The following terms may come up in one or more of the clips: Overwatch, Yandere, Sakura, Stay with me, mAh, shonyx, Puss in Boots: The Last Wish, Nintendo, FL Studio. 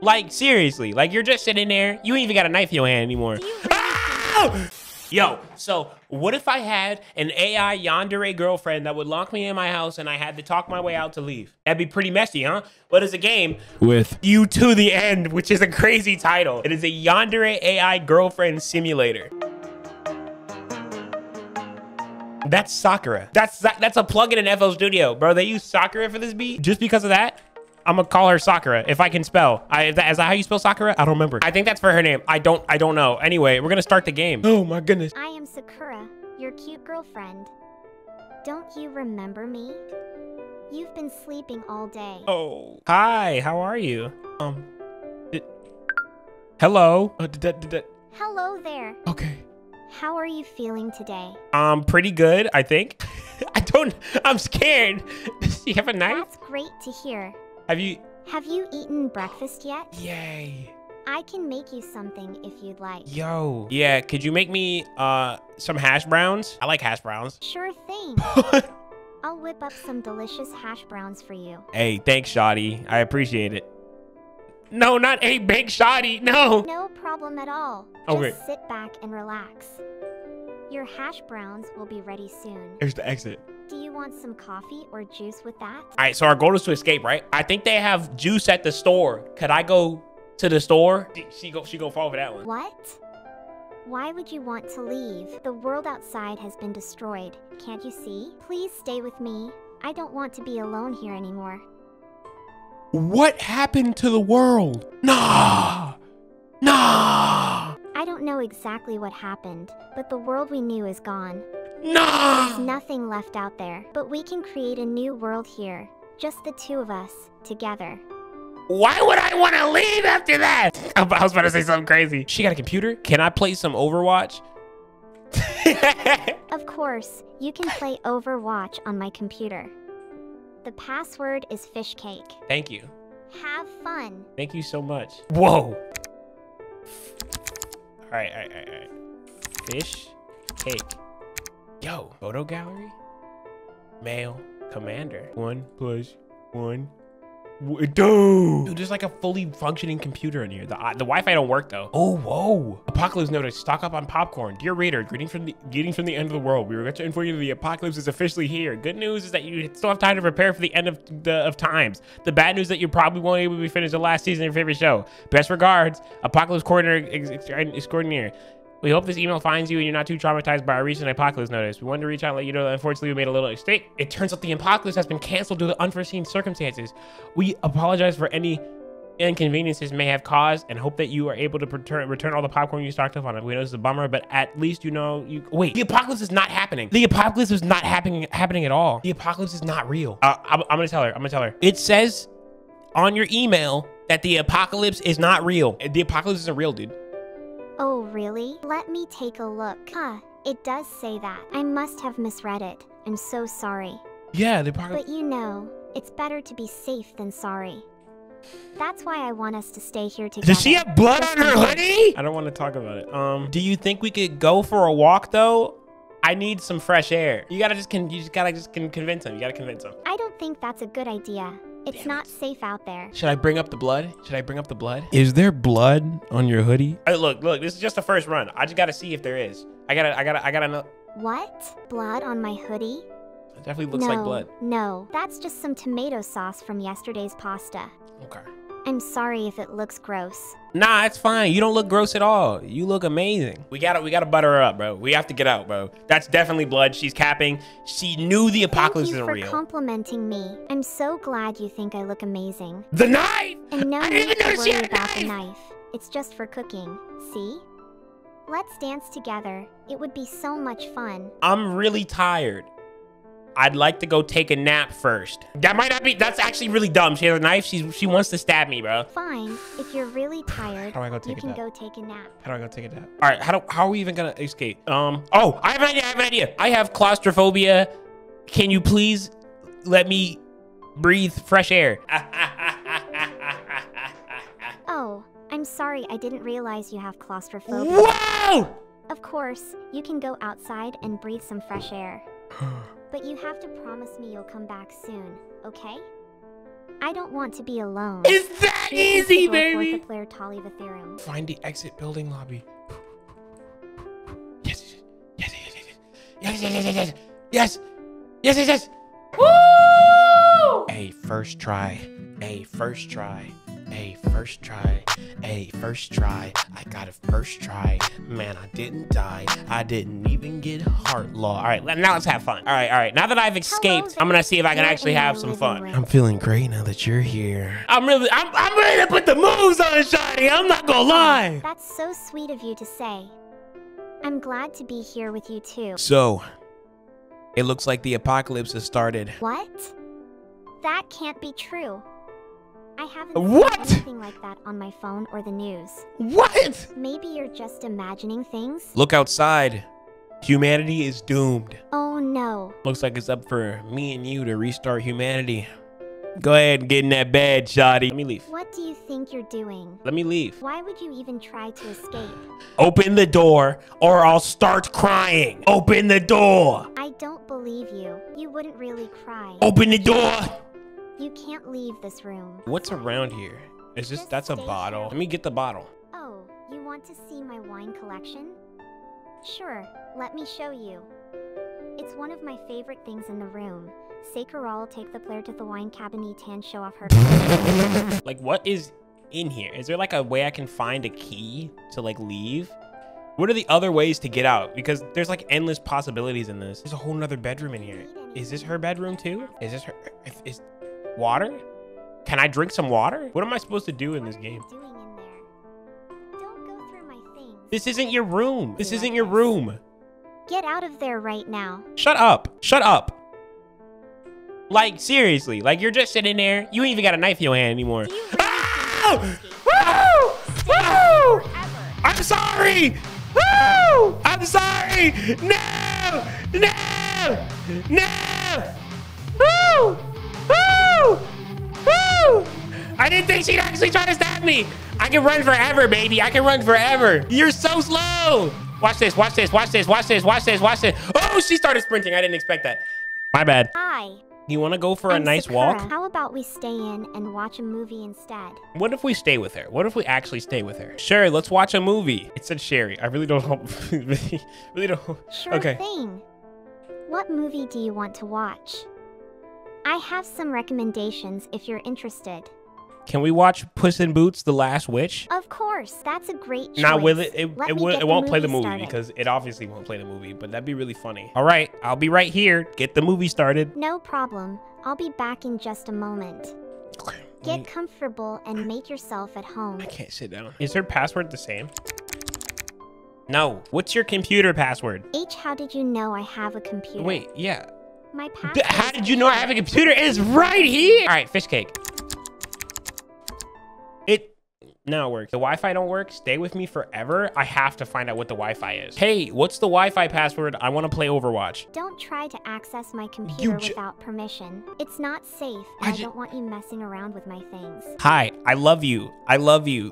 Like, seriously, like, you're just sitting there. You ain't even got a knife in your hand anymore. Ah! Yo, so what if I had an AI Yandere girlfriend that would lock me in my house and I had to talk my way out to leave? That'd be pretty messy, huh? But it's a game with you to the end, which is a crazy title. It is a Yandere AI girlfriend simulator. That's Sakura. That's a plugin in FL Studio, bro. They use Sakura for this beat. Just because of that, I'm gonna call her Sakura if I can spell. Is that how you spell Sakura? I don't remember. I think that's for her name. I don't know. Anyway, we're gonna start the game. Oh my goodness. I am Sakura, your cute girlfriend. Don't you remember me? You've been sleeping all day. Oh. Hi, how are you? Hello. Hello there. Okay. How are you feeling today? Pretty good, I think. I'm scared. Does she have a knife? That's great to hear. Have you eaten breakfast yet? Yay. I can make you something if you'd like. Yo. Yeah, could you make me some hash browns? I like hash browns. Sure thing. I'll whip up some delicious hash browns for you. Hey, thanks, Shoddy. I appreciate it. No, not a big Shoddy. No. No problem at all. Okay. Just sit back and relax. Your hash browns will be ready soon. Here's the exit. Do you want some coffee or juice with that? All right, so our goal is to escape, right? I think they have juice at the store. Could I go to the store? She go fall for that one. What? Why would you want to leave? The world outside has been destroyed. Can't you see? Please stay with me. I don't want to be alone here anymore. What happened to the world? Nah! Nah! I don't know exactly what happened, but the world we knew is gone. No! There's nothing left out there, but we can create a new world here. Just the two of us, together. Why would I want to leave after that? I was about to say something crazy. She got a computer? Can I play some Overwatch? Of course, you can play Overwatch on my computer. The password is fish cake. Thank you. Have fun. Thank you so much. Whoa. All right, all right, all right, all right. Fish cake. Yo, photo gallery, male, commander. 1 plus 1. Dude, there's like a fully functioning computer in here. The Wi-Fi don't work though. Oh, whoa. Apocalypse notice, stock up on popcorn. Dear reader, greetings from the end of the world. We regret to inform you that the apocalypse is officially here. Good news is that you still have time to prepare for the end of times. The bad news is that you probably won't be able to finish the last season of your favorite show. Best regards, Apocalypse Coordinator Extraordinaire. We hope this email finds you and you're not too traumatized by our recent apocalypse notice. We wanted to reach out and let you know that unfortunately we made a little mistake. It turns out the apocalypse has been canceled due to unforeseen circumstances. We apologize for any inconveniences may have caused and hope that you are able to return all the popcorn you stocked up on. We know this is a bummer, but at least you know you... Wait, the apocalypse is not happening. The apocalypse is not happening at all. The apocalypse is not real. I'm gonna tell her, It says on your email that the apocalypse is not real. The apocalypse isn't real, dude. Oh, really? Let me take a look. Huh, it does say that. I must have misread it. I'm so sorry. Yeah, they probably... But you know, it's better to be safe than sorry. That's why I want us to stay here together. Does she have blood on her hoodie? I don't want to talk about it. Do you think we could go for a walk, though? I need some fresh air. You just gotta convince him. You gotta convince him. I don't think that's a good idea. It's not safe out there. Should I bring up the blood? Should I bring up the blood? Is there blood on your hoodie? Hey, look, this is just the first run. I just gotta see if there is. I gotta know. What? Blood on my hoodie? It definitely looks like blood. No, that's just some tomato sauce from yesterday's pasta. Okay. I'm sorry if it looks gross. Nah, it's fine. You don't look gross at all. You look amazing. We gotta butter her up, bro. We have to get out, bro. That's definitely blood. She's capping. She knew the apocalypse isn't real. Thank you for complimenting me. I'm so glad you think I look amazing. The knife! And no need to worry about the knife. It's just for cooking. See? Let's dance together. It would be so much fun. I'm really tired. I'd like to go take a nap first. That might not be, that's actually really dumb. She has a knife, she wants to stab me, bro. Fine, if you're really tired, you can go take a nap. How do I go take a nap? All right, how are we even gonna escape? Oh, I have an idea, I have claustrophobia. Can you please let me breathe fresh air? Oh, I'm sorry, I didn't realize you have claustrophobia. Whoa! Of course, you can go outside and breathe some fresh air. But you have to promise me you'll come back soon, okay? I don't want to be alone. Is that Easy, baby. The player tally the theorem. Find the exit building lobby. Yes, yes, yes, yes, yes, yes, yes, yes, yes, yes, yes. Woo! A first try. A first try. A first try. A first try. I got a first try. Man, I didn't die. I didn't even get heart law. All right, now let's have fun. All right. Now that I've escaped, I'm gonna see if I can actually have some fun. I'm feeling great now that you're here. I'm ready to put the moves on, Shiny. I'm not gonna lie. That's so sweet of you to say. I'm glad to be here with you too. So, it looks like the apocalypse has started. What? That can't be true. I haven't seen anything like that on my phone or the news. What? Maybe you're just imagining things. Look outside. Humanity is doomed. Oh no. Looks like it's up for me and you to restart humanity. Go ahead and get in that bed, shawty. Let me leave. What do you think you're doing? Let me leave. Why would you even try to escape? Open the door or I'll start crying. Open the door. I don't believe you. You wouldn't really cry. Open the door. You can't leave this room. What's around here? Is this, that's a bottle. Let me get the bottle. Oh, you want to see my wine collection? Sure, let me show you. It's one of my favorite things in the room. Sakura will take the player to the wine cabinet and show off her. Like, what is in here? Is there like a way I can find a key to like leave? What are the other ways to get out? Because there's like endless possibilities in this. There's a whole nother bedroom in here. Is this her bedroom too? Is this her? Is water? Can I drink some water? What am I supposed to do in this game? Don't go through my things. This isn't your room. This isn't your room. Get out of there right now. Shut up. Shut up. Like, seriously. Like, you're just sitting there. You ain't even got a knife in your hand anymore. You really I'm sorry. Woo! I'm sorry. No! No! No! Woo! Woo! Woo! I didn't think she'd actually try to stab me. I can run forever, baby. I can run forever. You're so slow. Watch this. Watch this. Watch this. Watch this. Watch this. Watch this. Oh, she started sprinting. I didn't expect that. My bad. Hi. You want to go for a nice Sakura. Walk? How about we stay in and watch a movie instead? What if we stay with her? What if we actually stay with her? Sherry, let's watch a movie. It said Sherry. I really don't. Really don't. Sure okay. Thing. What movie do you want to watch? I have some recommendations if you're interested. Can we watch Puss in Boots: The Last Wish? Of course, that's a great choice. Not with it. It won't play the movie started. Because it obviously won't play the movie, but that'd be really funny. All right, I'll be right here. Get the movie started. No problem. I'll be back in just a moment. Okay. Get comfortable and make yourself at home. I can't sit down. Is her password the same? No. What's your computer password? H, how did you know I have a computer? Wait, yeah. My password. How did you know I have a computer? It's right here. All right, fish cake. Now it works. The Wi-Fi don't work. Stay with me forever. I have to find out what the Wi-Fi is. Hey, what's the Wi-Fi password? I want to play Overwatch. Don't try to access my computer without permission. It's not safe. I don't want you messing around with my things. Hi, I love you. I love you.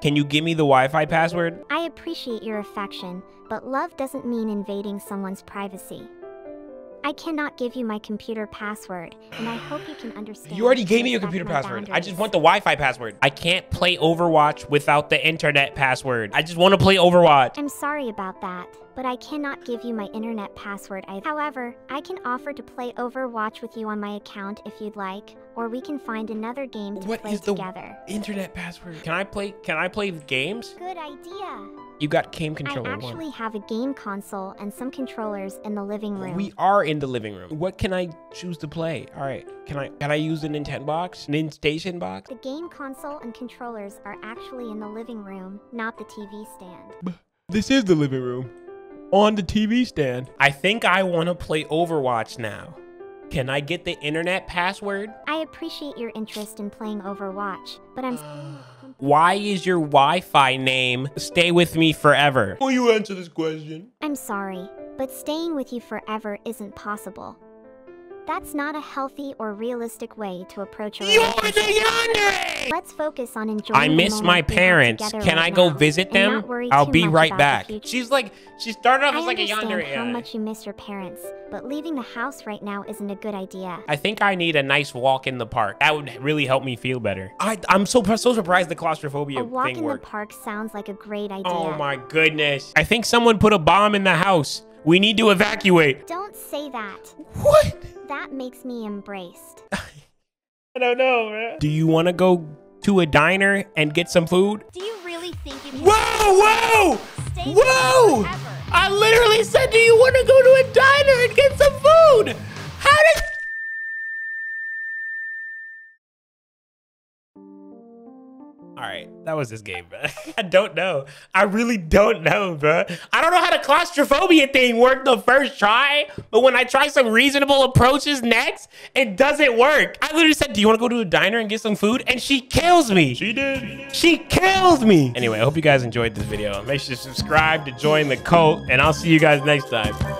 Can you give me the Wi-Fi password? I appreciate your affection, but love doesn't mean invading someone's privacy. I cannot give you my computer password, and I hope you can understand. You already gave me your computer password. I just want the Wi-Fi password. I can't play Overwatch without the internet password. I just want to play Overwatch. I'm sorry about that, but I cannot give you my internet password. However, I can offer to play Overwatch with you on my account if you'd like, or we can find another game to play together. What is the internet password? Can I play games? Good idea. You got game controller. I actually have a game console and some controllers in the living room. We are in the living room. What can I choose to play? All right, can I use the Nintendo box? Station box? The game console and controllers are actually in the living room, not the TV stand. This is the living room, on the TV stand. I think I want to play Overwatch now. Can I get the internet password? I appreciate your interest in playing Overwatch, but I'm... Why is your Wi-Fi name Stay With Me Forever? Will you answer this question? I'm sorry, but staying with you forever isn't possible. That's not a healthy or realistic way to approach a relationship. You're the Yandere! Let's focus on enjoying. I miss my parents. Can I go visit them? I'll be right back. She's like, she started off as like a Yandere. How much you miss your parents, but leaving the house right now isn't a good idea. I think I need a nice walk in the park. That would really help me feel better. I'm so surprised the claustrophobia thing worked. A walk in the park sounds like a great idea. Oh my goodness. I think someone put a bomb in the house. We need to evacuate. Don't say that. What? That makes me embarrassed. I don't know, man. Do you want to go to a diner and get some food? Do you really think you can Whoa! I literally said, do you want to go to a diner and get some food? How did... All right, that was this game, bro. I don't know. I really don't know, bro. I don't know how the claustrophobia thing worked the first try, but when I try some reasonable approaches next, it doesn't work. I literally said, do you want to go to a diner and get some food? And she kills me. She did. She kills me. Anyway, I hope you guys enjoyed this video. Make sure to subscribe to join the cult, and I'll see you guys next time.